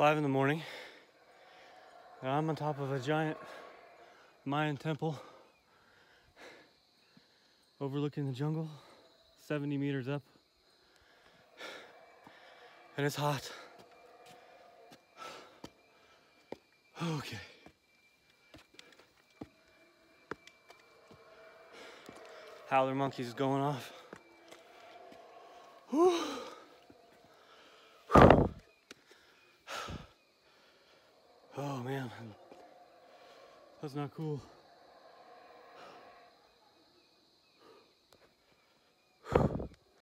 5 in the morning, and I'm on top of a giant Mayan temple overlooking the jungle, 70 meters up, and it's hot. Okay. Howler monkeys is going off. Whew. Oh man, that's not cool.